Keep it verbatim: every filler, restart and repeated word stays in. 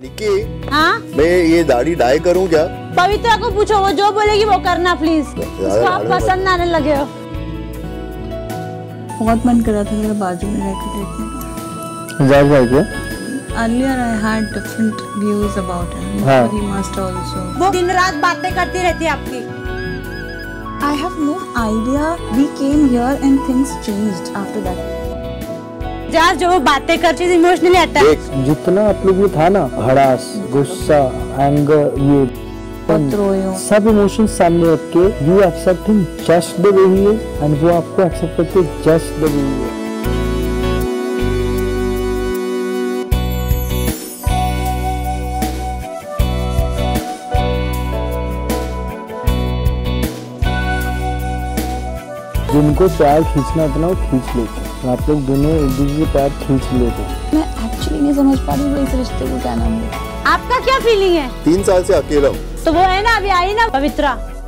निकी, हाँ? मैं ये दाढ़ी डाई करूं क्या? पवित्रा को पूछो, वो जो बोलेगी वो करना प्लीज। उसको आप पसंद आने लगे हो। बहुत मन कर रहा था मेरा बाजू में रहकर देखने का। जाए क्या? Earlier I had different views about him. हाँ। He must also. वो दिन रात बातें करती रहती है आपकी। I have no idea. We came here and things changed after that. यार जो वो बातें करती थी इमोशनली अटैक जितना आप लोग में था ना, हड़ास, गुस्सा, एंगर, ये सब इमोशन सामने रख के you accept him just the way he is and वो आपको एक्सेप्ट करते just the way he is. जिनको प्यार खींचना होता ना वो खींच लेते हैं। आप लोग दोनों एक दूसरे प्यार खींच लेते हैं। मैं एक्चुअली नहीं समझ पा रही हूँ इस रिश्ते को क्या नाम है। आपका क्या फीलिंग है? तीन साल से अकेला हूँ। तो वो है ना, अभी आई ना पवित्रा।